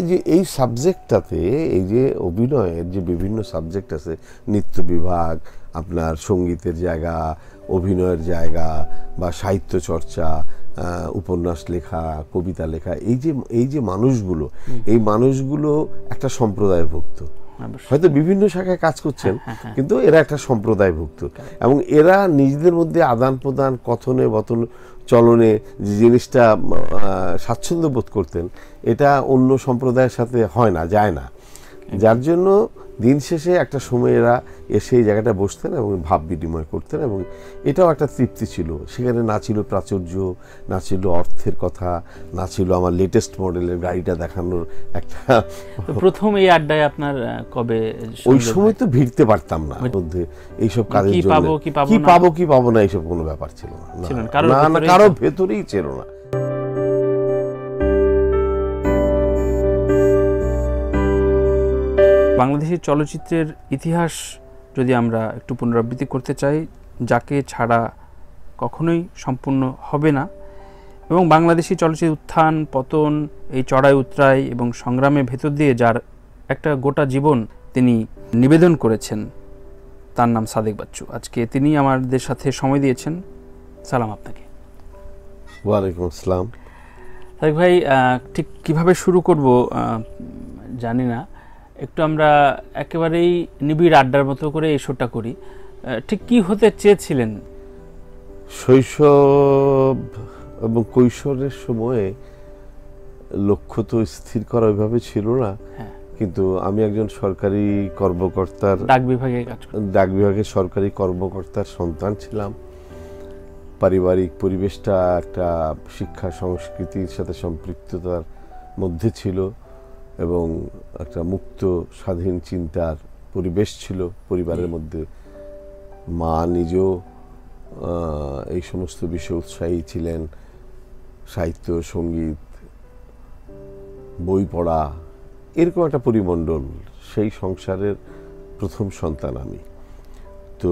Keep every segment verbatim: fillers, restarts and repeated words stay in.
ये सबजेक्ट अभिनय जो विभिन्न सबजेक्ट आछे नृत्य विभाग आपनार संगीतेर जायगा अभिनयेर जायगा बा साहित्य चर्चा उपन्यास लेखा कविता लेखा ये मानुषगुलो ये मानुषगुलो एकटा सम्प्रदायभुक्त হয়তো বিভিন্ন শাখায় কাজ করছেন কিন্তু এরা একটা সম্প্রদায়ভুক্ত এবং এরা নিজেদের মধ্যে আদান প্রদান কথনে বতন চলনে যে জিনিসটা স্বাচ্ছন্দ্য বোধ করতেন এটা অন্য সম্প্রদায়ের সাথে হয় না যায় না যার জন্য দিন শেষে একটা সময় এরা এসে এই জায়গাটা বসতেন এবং ভাব বিনিময় করতেন এবং এটাও একটা তৃপ্তি ছিল সেখানে না ছিল প্রাচুর্য না ছিল অর্থের কথা না ছিল আমার লেটেস্ট মডেলের গাড়িটা দেখানোর একটা প্রথম এই আড্ডায় আপনার কবে ওই সময় তো ভিড়তে পারতাম না মধ্যে এই সব কাজে কি পাবো কি পাবো না কি পাবো কি পাবো না এই সব কোনো ব্যাপার ছিল না না কারো ভেতরেই ছিল না বাংলাদেশি চলচ্চিত্রের ইতিহাস যদি আমরা একটু পুনরাবৃত্তি করতে চাই যাকে ছাড়া কখনোই সম্পূর্ণ হবে না এবং বাংলাদেশি চলচ্চিত্র উত্থান পতন এই চড়াই উতরাই এবং সংগ্রামের ভেতর দিয়ে যার একটা গোটা জীবন তিনি নিবেদন করেছেন তার নাম সাদেক বাচ্চু আজকে তিনি আমাদের সাথে সময় দিয়েছেন সালাম আপনাকে ওয়ালাইকুম আসসালাম সাদেক ভাই ঠিক কীভাবে শুরু করব জানি না একটু আমরা একেবারেই নিবিড় আড্ডার মতো করে এই শোটা করি ঠিক কি হতে চেয়েছিলেন শৈশব এবং কৈশোরের সময়ে লক্ষ্য তো স্থির করা ওইভাবে ছিল না কিন্তু আমি একজন সরকারি কর্মকর্তার ডাক বিভাগে কাজ করতাম ডাক বিভাগের সরকারি কর্মকর্তার সন্তান ছিলাম পারিবারিক পরিবেশটা একটা শিক্ষা সংস্কৃতির সাথে সম্পৃক্ততার মধ্যে ছিল এবং একটা মুক্ত স্বাধীন চিন্তার পরিবেশ ছিল পরিবারের মধ্যে মা নিজেও এই সমস্ত বিষয়ে উৎসাহী ছিলেন সাহিত্য সঙ্গীত বই পড়া এরকম একটা পরিমণ্ডল সেই সংসারের প্রথম সন্তান আমি তো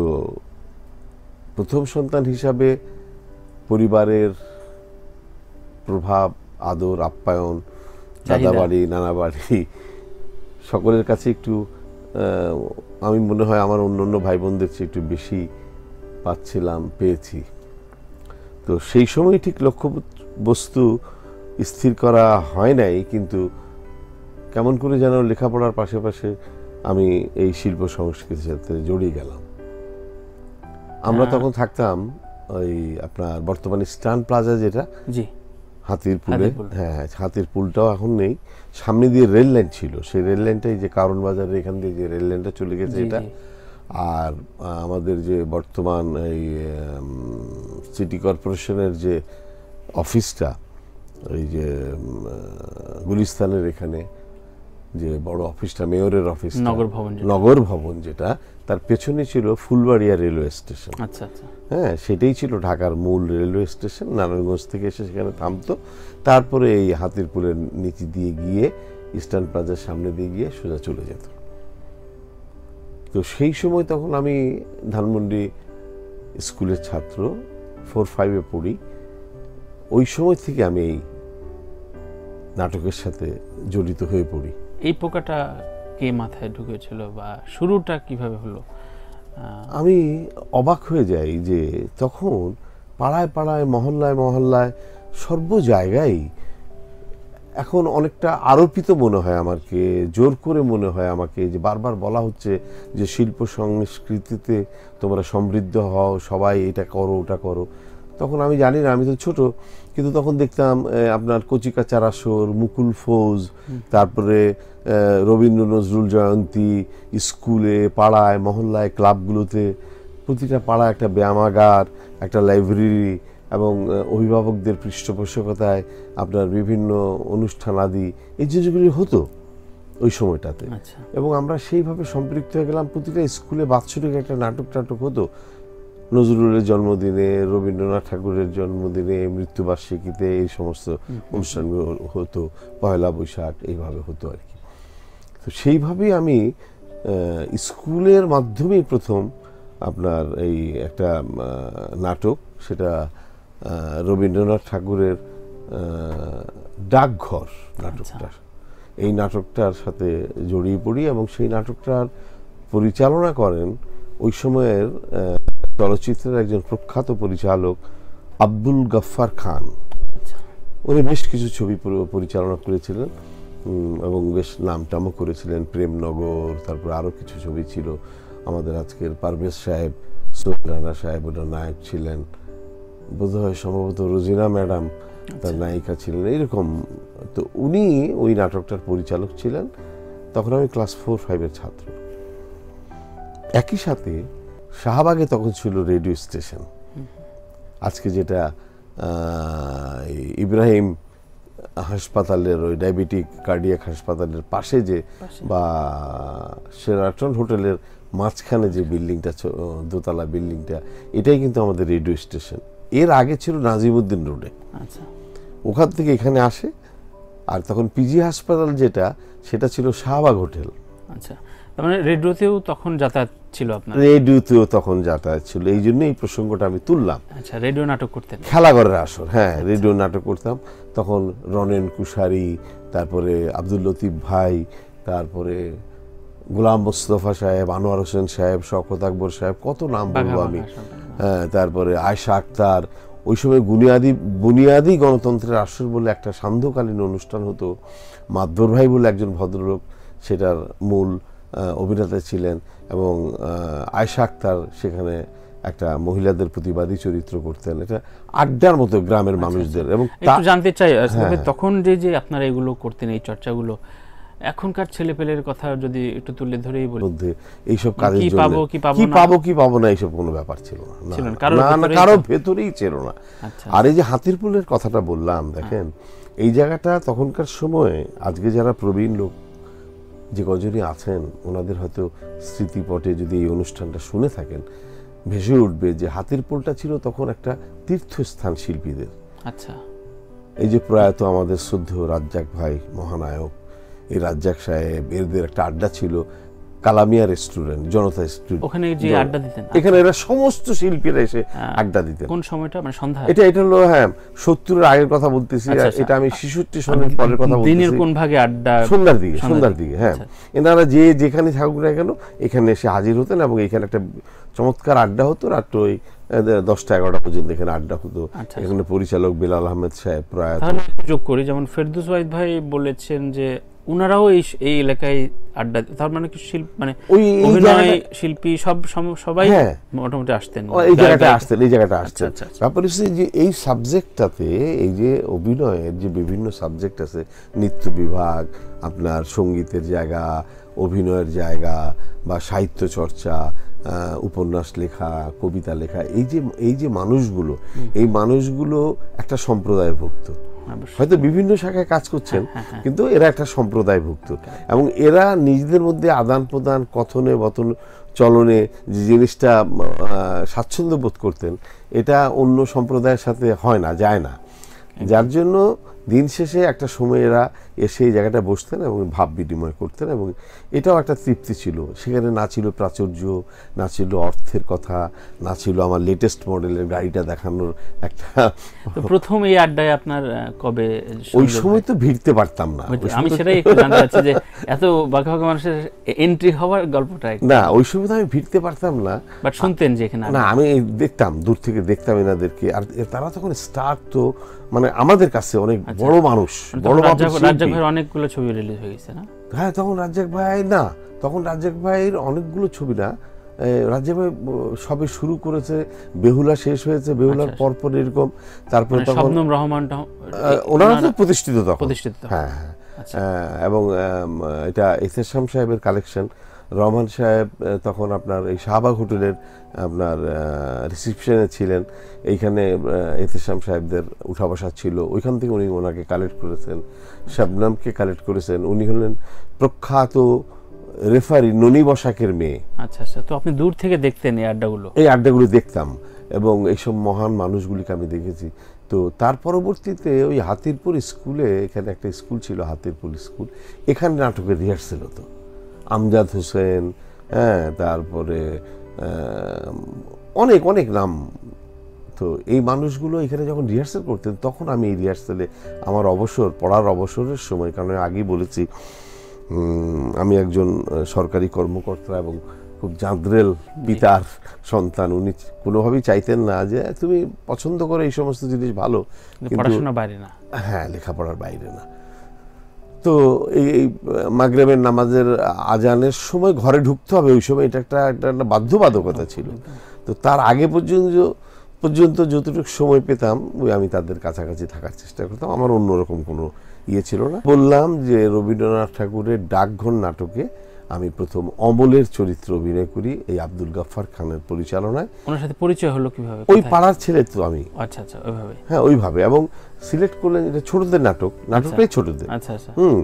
প্রথম সন্তান হিসাবে পরিবারের প্রভাব আদর আপ্যায়ন দাদা বাড়ি নানা বাড়ি সকলের কাছে একটু আমি মনে হয় আমার অন্য অন্য ভাই বোনদের চেয়ে একটু বেশি পাচ্ছিলাম পেয়েছি তো সেই সময় ঠিক লক্ষ্যবস্তু স্থির করা হয় নাই কিন্তু কেমন করে যেন লেখাপড়ার পাশাপাশি আমি এই শিল্প সংস্কৃতির সাথে জড়িয়ে গেলাম আমরা তখন থাকতাম ওই আপনার বর্তমানে স্টান প্লাজা যেটা জি হাতির পুলে হ্যাঁ হাতির পুলটাও এখন নেই সামনে দিয়ে রেল লাইন ছিল সেই রেল লাইনটাই যে কারণ বাজারের এখান দিয়ে যে রেল লাইনটা চলে গেছে এটা আর আমাদের যে বর্তমান এই সিটি কর্পোরেশনের যে অফিসটা এই যে গুলিস্তানের এখানে যে বড় অফিসটা মেয়রের অফিস নগর ভবন নগর ভবন যেটা তার পেছনে ছিল ফুলবাড়িয়া রেলওয়ে স্টেশন আচ্ছা আচ্ছা হ্যাঁ সেটাই ছিল ঢাকার মূল রেলওয়ে স্টেশন নারায়ণগঞ্জ থেকে এসে সেখানে থামতো তারপরে এই হাতির পুলের নিচে দিয়ে গিয়ে ইস্টার্ন প্লাজার সামনে দিয়ে গিয়ে সোজা চলে যেত তো সেই সময় তখন আমি ধানমন্ডি স্কুলের ছাত্র ফোর ফাইভে পড়ি ওই সময় থেকে আমি এই নাটকের সাথে জড়িত হয়ে পড়ি এই পোকাটা কে মাথায় ঢুকেছিল বা শুরুটা কিভাবে হলো আমি অবাক হয়ে যাই যে তখন পাড়ায় পাড়ায় মহল্লায় মহল্লায় সর্ব জায়গায় এখন অনেকটা আরোপিত মনে হয় আমাকে জোর করে মনে হয় আমাকে যে বারবার বলা হচ্ছে যে শিল্প সংস্কৃতিতে তোমরা সমৃদ্ধ হও সবাই এটা করো ওটা করো তখন আমি জানি না আমি তো ছোট কিন্তু তখন দেখতাম আপনার কচিকাচার আসর মুকুল ফৌজ তারপরে রবীন্দ্র নজরুল জয়ন্তী স্কুলে পাড়ায় মহল্লায় ক্লাবগুলোতে প্রতিটা পাড়ায় একটা ব্যায়ামাগার একটা লাইব্রেরি এবং অভিভাবকদের পৃষ্ঠপোষকতায় আপনার বিভিন্ন অনুষ্ঠানাদি এই জিনিসগুলি হতো ওই সময়টাতে এবং আমরা সেইভাবে সম্পৃক্ত হয়ে গেলাম প্রতিটা স্কুলে বাৎসরিক একটা নাটক টাটক হতো নজরুলের জন্মদিনে রবীন্দ্রনাথ ঠাকুরের জন্মদিনে মৃত্যুবার্ষিকীতে এই সমস্ত অনুষ্ঠানগুলো হতো পয়লা বৈশাখ এইভাবে হতো আর কি তো সেইভাবেই আমি স্কুলের মাধ্যমেই প্রথম আপনার এই একটা নাটক সেটা রবীন্দ্রনাথ ঠাকুরের ডাকঘর নাটকটা এই নাটকটার সাথে জড়িয়ে পড়ি এবং সেই নাটকটার পরিচালনা করেন ওই সময়ের চলচ্চিত্রের একজন প্রখ্যাত পরিচালক আব্দুল গাফফার খান। উনি বেশ কিছু ছবি পরিচালনা করেছিলেন এবং বেশ নামটামও করেছিলেন, প্রেমনগর, তারপর আরও কিছু ছবি ছিল। আমাদের আজকের পারভেজ সাহেব, সোহেল রানা সাহেব ওনার নায়ক ছিলেন, বোধ হয় সম্ভবত রুজিনা ম্যাডাম তার নায়িকা ছিলেন, এরকম। তো উনি ওই নাটকটার পরিচালক ছিলেন, তখন আমি ক্লাস ফোর ফাইভের ছাত্র। একই সাথে শাহবাগে তখন ছিল রেডিও স্টেশন, আজকে যেটা ইব্রাহিম হাসপাতালের ওই ডায়াবেটিক কার্ডিয়াক হাসপাতালের পাশে যে বা সেরাটন হোটেলের মাঝখানে যে বিল্ডিংটা, দোতলা বিল্ডিংটা, এটাই কিন্তু আমাদের রেডিও স্টেশন। এর আগে ছিল নাজিমুদ্দিন রোডে, ওখান থেকে এখানে আসে। আর তখন পিজি হাসপাতাল যেটা, সেটা ছিল শাহবাগ হোটেল। আচ্ছা, মানে রেডিওতেও তখন যাতায়াত ছিল আপনার? রেডিওতেও তখন যাতায়াত ছিল, এই জন্য এই প্রসঙ্গটা আমি তুললাম। আচ্ছা, রেডিও নাটক করতেন? খেলাঘরের আসর, হ্যাঁ, রেডিও নাটক করতাম। তখন রনেন কুশারি, তারপরে আব্দুল লতিফ ভাই, তারপরে গোলাম মুস্তফা সাহেব, আনোয়ার হোসেন সাহেব, শওকত আকবর সাহেব, কত নাম বলবো আমি। হ্যাঁ, তারপরে আয়েশা আক্তার। ওই সময় বুনিয়াদি বুনিয়াদি গণতন্ত্রের আসর বলে একটা সান্ধ্যকালীন অনুষ্ঠান হতো। মাধব রয় বলে একজন ভদ্রলোক সেটার মূল অভিনেতা ছিলেন এবং আয়েশা আক্তার সেখানে একটা মহিলাদের প্রতিবাদী চরিত্র করতেন। এটা আড্ডার মতো গ্রামের মানুষদের। এবং একটু জানতে চাই, তখন যে যে আপনারা এগুলো করতেন, এই চর্চাগুলো, এখনকার ছেলেপেলের কথা যদি একটু তুলে ধরেই বলি, এইসব কাজে কি পাবো কি পাবো না, কি পাবো কি পাবো না, এইসব কোনো ব্যাপার ছিল না, কারো ভেতরেই ছিল না। আর এই যে হাতির পুলের কথাটা বললাম, দেখেন এই জায়গাটা তখনকার সময়ে, আজকে যারা প্রবীণ লোক যে কজনই আছেন ওনাদের হয়তো স্মৃতিপটে যদি এই অনুষ্ঠানটা শুনে থাকেন ভেসে উঠবে যে হাতির পুলটা ছিল তখন একটা তীর্থস্থান শিল্পীদের। আচ্ছা, এই যে প্রয়াত আমাদের শ্রদ্ধেয় রাজ্জাক ভাই মহানায়ক, এই রাজ্জাক সাহেব, এদের একটা আড্ডা ছিল কালামিয়া রেস্টুরেন্ট, জনতা স্ট্রিট, ওখানে যে আড্ডা দিতেন। এখানে এরা সমস্ত শিল্পীরা এসে আড্ডা দিতেন। কোন সময়টা? মানে সন্ধ্যা, এটা এটা হলো, হ্যাঁ, সত্তর এর আগের কথা বলতেছি, এটা আমি ছেষট্টি সনের পরের কথা বলছি। দিনের কোন ভাগে আড্ডা? সন্ধ্যার দিকে, সন্ধ্যার দিকে, হ্যাঁ। এনারা যে যেখানে থাকুক না কেন এখানে এসে হাজির হতেন এবং এখানে একটা চমৎকার আড্ডা হতো। রাত্র ওই দশটা এগারোটা পর্যন্ত এখানে আড্ডা হতো। এখানে পরিচালক বেলাল আহমেদ সাহেব প্রায় যোগ করি, যেমন ফেরদৌস ওয়াহিদ ভাই বলেছেন যে ওনারাও এই এলাকায় আড্ডা। তার মানে কি শিল্প, মানে অভিনয় শিল্পী সব সবাই মোটামুটি আসতেন এই জায়গাটায়, আসতেন এই জায়গাটায় আসতেন। তারপরে যে এই সাবজেক্টটাতে, এই যে অভিনয়ের যে বিভিন্ন সাবজেক্ট আছে, নৃত্য বিভাগ, আপনার সঙ্গীতের জায়গা, অভিনয়ের জায়গা বা সাহিত্য চর্চা, উপন্যাস লেখা, কবিতা লেখা, এই যে এই যে মানুষগুলো, এই মানুষগুলো একটা সম্প্রদায়ভুক্ত, হয়তো বিভিন্ন শাখায় কাজ করছেন কিন্তু এরা একটা সম্প্রদায়ভুক্ত এবং এরা নিজেদের মধ্যে আদান প্রদান, কথনে বতন, চলনে যে জিনিসটা স্বাচ্ছন্দ্য বোধ করতেন, এটা অন্য সম্প্রদায়ের সাথে হয় না, যায় না। যার জন্য দিন শেষে একটা সময় এরা এসে এই জায়গাটা বসতেন এবং ভাব বিনিময় করতেন এবং এটাও একটা তৃপ্তি ছিল। সেখানে না ছিল প্রাচুর্য, না ছিল অর্থের কথা, না ছিল আমার লেটেস্ট মডেলের গাড়িটা দেখানোর একটা। প্রথম এই আড্ডায় আপনার কবে? ওই সময় তো ভিড়তে পারতাম না, আমি সেটাই জানতে চাচ্ছি যে এত বাঘা বাঘা মানুষের এন্ট্রি হওয়ার গল্পটা। না, ওই সময় তো আমি ভিড়তে পারতাম না, বাট শুনতেন যে এখানে। না, আমি দেখতাম, দূর থেকে দেখতাম এনাদেরকে। আর তারা তখন স্টার, তো মানে আমাদের কাছে অনেক বড় মানুষ, বড় মানুষ। অনেকগুলো ছবি রিলিজ হয়ে গেছে না? হ্যাঁ, তখন রাজ্জাক ভাই, না তখন রাজ্জাক ভাইয়ের অনেকগুলো ছবি না, রাজ্জাক ভাই সবে শুরু করেছে, বেহুলা শেষ হয়েছে, বেহুলার পরপর এরকম। তারপরে শবনম রহমান, ওনারা তো প্রতিষ্ঠিত তখন, প্রতিষ্ঠিত, হ্যাঁ হ্যাঁ। এবং এটা ইসহাম সাহেবের কালেকশন। রহমান সাহেব তখন আপনার এই শাহবাগ হোটেলের আপনার রিসেপশনে ছিলেন, এইখানে ইসহাম সাহেবদের উঠা বসা ছিল, ওইখান থেকে উনি ওনাকে কালেক্ট করেছেন, শবনমকে কালেক্ট করেছেন। উনি হলেন প্রখ্যাত রেফারি ননি বসাকের মেয়ে। আচ্ছা আচ্ছা, তো আপনি দূর থেকে দেখতেন এই আড্ডাগুলো? এই আড্ডাগুলো দেখতাম এবং এইসব মহান মানুষগুলিকে আমি দেখেছি। তো তার পরবর্তীতে ওই হাতিরপুর স্কুলে, এখানে একটা স্কুল ছিল হাতিরপুর স্কুল, এখানে নাটকের রিহার্সেল হতো। আমজাদ হোসেন, হ্যাঁ, তারপরে অনেক অনেক নাম तो ये मानुषगुलो एखाने जखन रिहार्सल करतें तखन आमी रिहार्सले आमार अवसर पढ़ार अवसरेर समय कारण आगेई बोलेछि आमी एकजन सरकारी कर्मकर्ता एबं खूब जाद्रेल पितार सन्तान उनि कोनोभाबेई चाइतें ना जे तुमि पछन्द करो एई समस्त जिनिस भालो पढ़ाशोनार बाइरे ना हाँ लेखापड़ार बाइरे ना। तो मागरेबेर नामाजेर आजानेर समय घरे ढुकते होबे ओई समय एटा एकटा एकटा बाध्यबाधकता छिलो। तो तार आगे पर्यन्त पर्यन्त जतटुक समय पेताम ओई आमी तादेर काछाकाछि थाकार चेष्टा करताम। आमार अन्यरकम कोनो इये छिलो ना। बोललाम जे रबीन्द्रनाथ ठाकुरेर डाकघर नाटके आमी प्रथम अमलेर चरित्र अभिनय करी एई आब्दुल गफ्फार खानेर परिचालनाय। ओनार साथे परिचय हलो किभाबे? ओई पाड़ार छेले तो आमी। अच्छा अच्छा ओइभाबे। हाँ ओइभाबे एबं सिलेक्ट करलेन এটা ছোটদের নাটক নাটকটাই ছোটদের। আচ্ছা আচ্ছা হুম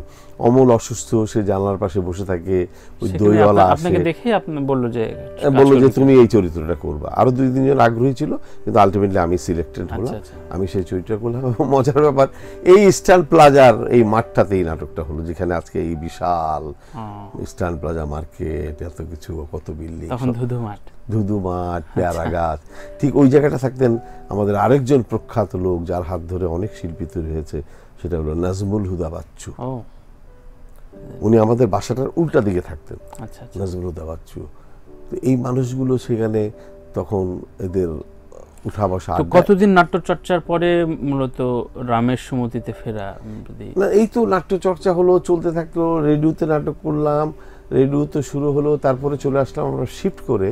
অমল অসুস্থ সে জানলার পাশে বসে থাকে ওই দইওয়ালা আসে আপনাকে দেখে আপনি বলল যে বলল যে তুমি এই চরিত্রটা করবে। আর দুই দিনের আগ্রহী ছিল কিন্তু আলটিমেটলি আমি সিলেক্টেড হলাম। আমি সেই চরিত্রটা করলাম। মজার ব্যাপার এই স্টাইল প্লাজার এই মাঠটাতেই নাটকটা হলো যেখানে আজকে এই বিশাল স্টাইল প্লাজা মার্কেট এত কিছু কত বিল্ডিং তখন ধুধু মাঠ ধুধু মাঠ পেয়ারা গাছ ঠিক ওই জায়গাটা থাকতেন আমাদের আরেকজন প্রখ্যাত লোক যার হাত ধরে অনেক শিল্পী তৈরি হয়েছে সেটা হলো নাজমুল হুদা বাচ্চু। উনি আমাদের বাসাটার উল্টা দিকে থাকতেন। আচ্ছা নাজমুল হুদা বাচ্চু। তো এই মানুষগুলো সেখানে তখন এদের উঠা বসা। তো কতদিন নাট্যচর্চার পরে মূলত রামের সুমতিতে ফেরা? না এই তো নাট্যচর্চা হলো চলতে থাকলো। রেডিওতে নাটক করলাম রেডিও তো শুরু হলো তারপরে চলে আসলাম আমরা শিফট করে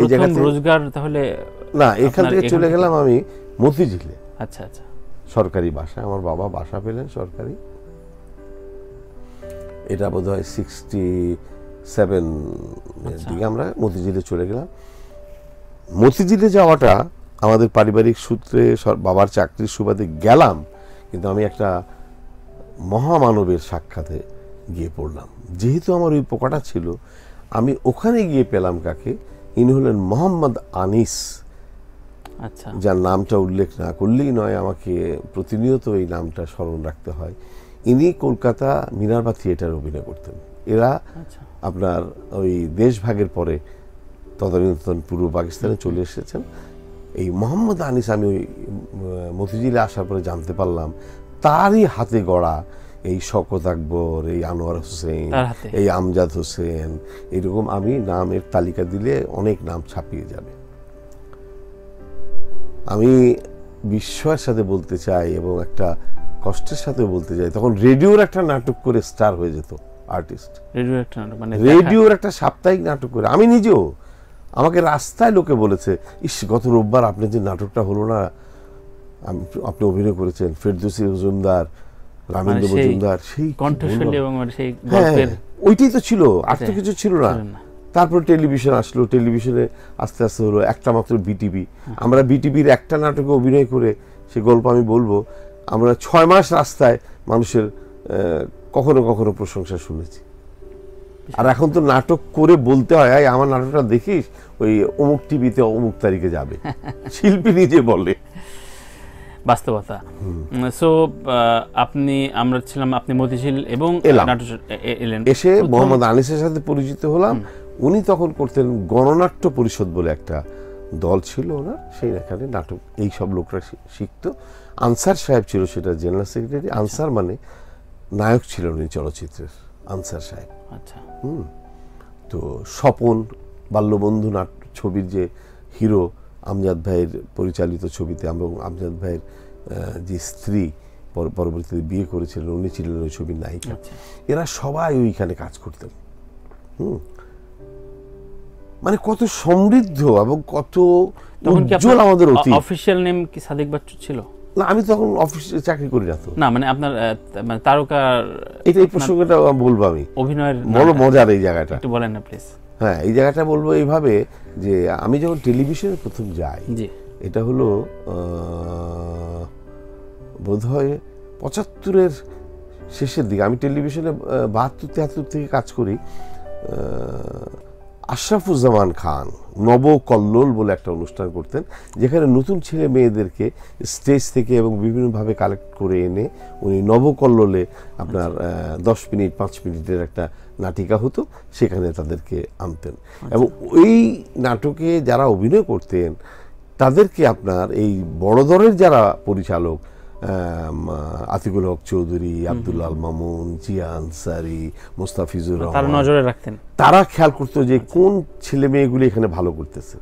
এই জায়গাতে রোজগার তাহলে না এখান থেকে চলে গেলাম আমি মতিঝিলে। আচ্ছা আচ্ছা সরকারি বাসা আমার বাবা বাসা পেলেন সরকারি। এটা বোধহয় সিক্সটি সেভেন এর দিকে আমরা মতিঝিলে চলে গেলাম। মতিঝিলে যাওয়াটা আমাদের পারিবারিক সূত্রে বাবার চাকরির সুবাদে গেলাম কিন্তু আমি একটা মহামানবের সাক্ষাতে গিয়ে পড়লাম। যেহেতু আমার ওই পোকাটা ছিল আমি ওখানে গিয়ে পেলাম কাকে ইনি হলেন মোহাম্মদ আনিস। আচ্ছা যার নামটা উল্লেখ না করলেই নয় আমাকে প্রতিনিয়ত এই নামটা স্মরণ রাখতে হয়। ইনি কলকাতা মিনারবা থিয়েটারে অভিনয় করতেন। এরা আপনার ওই দেশভাগের পরে তদানীন্তন পূর্ব পাকিস্তানে চলে এসেছেন। এই মোহাম্মদ আনিস আমি ওই মতিঝিলে আসার পরে জানতে পারলাম তারই হাতে গড়া এই শওকত আকবর এই আনোয়ার হোসেন এই আমজাদ হোসেন এরকম আমি নামের তালিকা দিলে অনেক নাম ছাপিয়ে যাবে। আমি বিস্ময়ের সাথে বলতে চাই এবং একটা কষ্টের সাথে বলতে চাই তখন রেডিওর একটা নাটক করে স্টার হয়ে যেত আর্টিস্ট। রেডিওর একটা নাটক মানে রেডিওর একটা সাপ্তাহিক নাটক করে আমি নিজেও আমাকে রাস্তায় লোকে বলেছে ইস গত রোববার আপনার যে নাটকটা হলো না আপনি অভিনয় করেছেন ফেরদৌসী মজুমদার রামেন্দ্র মজুমদার সেই কণ্ঠশৈলী এবং সেই গল্পের ওইটাই তো ছিল আর তো কিছু ছিল না। তারপর টেলিভিশন আসলো টেলিভিশনে আস্তে আস্তে হলো একটা মাত্র বিটিভি। আমরা বিটিভির একটা নাটকে অভিনয় করে সে গল্প আমি বলবো আমরা ছয় মাস রাস্তায় মানুষের কখনো কখনো প্রশংসা শুনেছি। আর এখন তো নাটক করে বলতে হয় আমার নাটকটা দেখিস ওই অমুক টিভিতে অমুক তারিখে যাবে শিল্পী নিজে বলে বাস্তবতা। সো আপনি আমরা ছিলাম আপনি মতিঝিল এবং এসে মোহাম্মদ আনিসের সাথে পরিচিত হলাম। উনি তখন করতেন গণনাট্য পরিষদ বলে একটা দল ছিল ওনার সেইখানে নাটক এই সব লোকরা শিখতো। আনসার সাহেব ছিল সেটা জেনারেল সেক্রেটারি। আনসার মানে নায়ক ছিলেন উনি চলচ্চিত্রের আনসার সাহেব। আচ্ছা হুম তো স্বপন বাল্যবন্ধু নাট্য ছবির যে হিরো আমজাদ ভাইয়ের পরিচালিত ছবিতে এবং আমজাদ ভাইয়ের যে স্ত্রী পরবর্তীতে বিয়ে করেছিলেন উনি ছিলেন ওই ছবির নায়িকা। এরা সবাই ওইখানে কাজ করতেন। হুম মানে কত সমৃদ্ধ এবং কত উজ্জ্বল আমাদের অতীত। অফিসিয়াল নেম কি সাদেক বাচ্চু ছিল? না আমি তখন অফিসে চাকরি করি না তো না মানে আপনার মানে তারকা এটা এই প্রসঙ্গটা বলবো আমি অভিনয়ের বড় মজার এই জায়গাটা একটু বলেন না প্লিজ। হ্যাঁ এই জায়গাটা বলবো এইভাবে যে আমি যখন টেলিভিশনে প্রথম যাই এটা হলো বোধহয় পঁচাত্তরের শেষের দিকে আমি টেলিভিশনে বাহাত্তর তিয়াত্তর থেকে কাজ করি। আশরাফুজামান খান নবকল্লোল বলে একটা অনুষ্ঠান করতেন যেখানে নতুন ছেলে মেয়েদেরকে স্টেজ থেকে এবং বিভিন্নভাবে কালেক্ট করে এনে উনি নবকল্লোলে আপনার দশ মিনিট পাঁচ মিনিটের একটা নাটিকা হতো সেখানে তাদেরকে আনতেন। এবং ওই নাটকে যারা অভিনয় করতেন তাদেরকে আপনার এই বড় দরের যারা পরিচালক আতিকুল হক চৌধুরী, আব্দুল আল মামুন, জিয়া আনসারী, মুস্তাফিজুর রহমান, তারা নজরে রাখতেন। তারা খেয়াল করতো যে কোন ছেলে মেয়েগুলি এখানে ভালো করতেছে,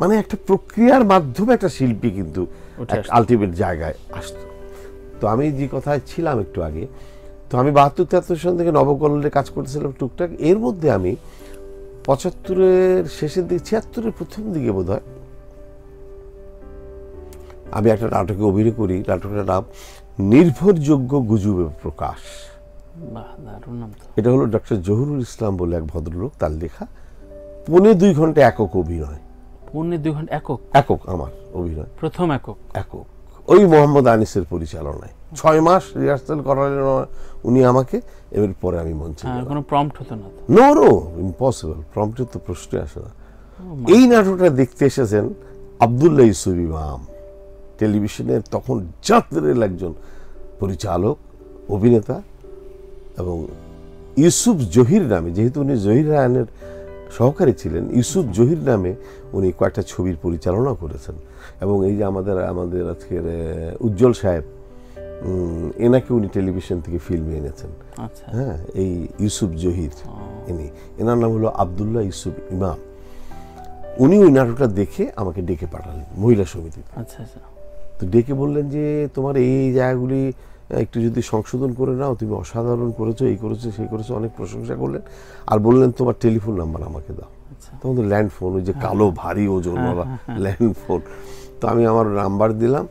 মানে একটা প্রক্রিয়ার মাধ্যমে একটা শিল্পী কিন্তু আলটিমেট জায়গায় আসতো। তো আমি যে কথায় ছিলাম একটু আগে, তো আমি বাহাত্তর তেহাত্তর সাল থেকে নবকল্লোলে কাজ করতেছিলাম টুকটাক। এর মধ্যে আমি পঁচাত্তরের শেষের দিকে, ছিয়াত্তরের প্রথম দিকে বোধ হয় আমি একটা নাটকে অভিনয় করি, নাটকটার নাম নির্ভরযোগ্য গুজবে প্রকাশ। এটা হলো ডক্টর জহুরুল ইসলাম বলে এক ভদ্রলোক, তার লেখা। পৌনে দুই ঘন্টা একক অভিনয়, পৌনে দুই ঘন্টা একক একক আমার অভিনয়, প্রথম একক একক ওই মোহাম্মদ আনিসের পরিচালনায়। ছয় মাস রিহার্সাল করালেন উনি আমাকে, এর পরে আমি মঞ্চে। কোনো প্রম্পট হতো না? নো নো, ইম্পসিবল, প্রম্পটের তো প্রশ্নই আসে না। এই নাটকটা দেখতে এসেছেন আব্দুল্লাহ ইউসুফ ইমাম, টেলিভিশনের তখন জাতের একজন পরিচালক, অভিনেতা, এবং ইউসুফ জহির নামে, যেহেতু উনি জহির রায়হানের সহকারী ছিলেন, ইউসুফ জহির নামে উনি কয়েকটা ছবির পরিচালনা করেছেন। এবং এই যে আমাদের আমাদের আজকের উজ্জ্বল সাহেব, এনাকে উনি টেলিভিশন থেকে ফিল্মে এনেছেন। হ্যাঁ, এই ইউসুফ জহির, ইনি, এনার নাম হলো আবদুল্লাহ ইউসুফ ইমাম। উনি ওই নাটকটা দেখে আমাকে ডেকে পাঠালেন মহিলা সমিতিতে। আচ্ছা আচ্ছা। তো ডেকে বললেন যে তোমার এই জায়গাগুলি একটু যদি সংশোধন করে নাও, তুমি অসাধারণ করেছো, এই করেছো, সেই করেছো, অনেক প্রশংসা করলেন। আর বললেন তোমার টেলিফোন নাম্বার আমাকে দাও। তখন তো ল্যান্ড ফোন, ওই যে কালো ভারী ওজনওয়ালা ল্যান্ড ফোন। তো আমি আমার নাম্বার দিলাম।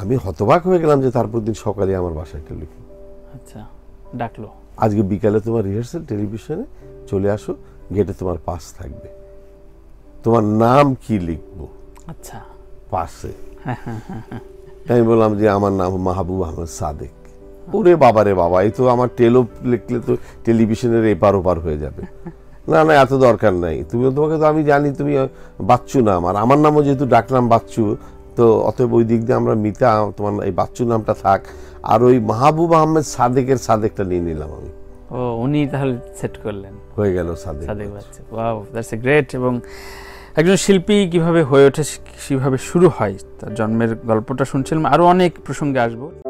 আমি হতবাক হয়ে গেলাম যে তারপর দিন সকালে আমার বাসায় টেলিফোন। আচ্ছা, ডাকলো আজকে বিকালে তোমার রিহার্সাল, টেলিভিশনে চলে আসো, গেটে তোমার পাস থাকবে, তোমার নাম কি লিখবো। আচ্ছা, পাশে আমি বললাম যে আমার নাম মাহবুব আহমদ সাদেক। ওরে বাবা রে বাবা, এই তো আমার টেলো লিখলে তো টেলিভিশনের এপার ওপার হয়ে যাবে। না না, এত দরকার নাই, তুমি, তোমাকে তো আমি জানি তুমি বাচ্চু নাম, আর আমার নামও যেহেতু ডাকলাম বাচ্চু, তো অতএব ওই দিক দিয়ে আমরা মিতা, তোমার এই বাচ্চু নামটা থাক, আর ওই মাহবুব আহমেদ সাদেকের সাদেকটা নিয়ে নিলাম আমি। ও, উনি তাহলে সেট করলেন, হয়ে গেল Sadek Bachchu. Wow, that's a great. এবং একজন শিল্পী কীভাবে হয়ে ওঠে, কীভাবে শুরু হয়, তার জন্মের গল্পটা শুনছিলাম। আরও অনেক প্রসঙ্গে আসবো।